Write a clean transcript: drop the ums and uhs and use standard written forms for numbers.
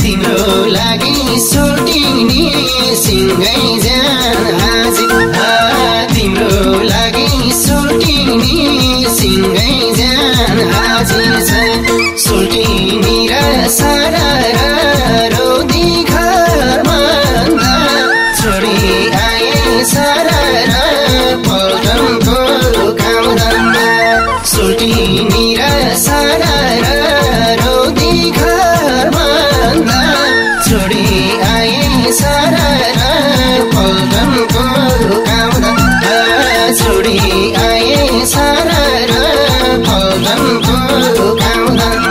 Timro lagi shooting ni singai jaan haji timro lagi shooting ni singai jaan haji shooting ni ra sara ro di ghar manga chori aaye sara param ko kamdan shooting ni ra sara ro di ghar manga chori aaye sara param ko kamdan chori aaye sara param ko kamdan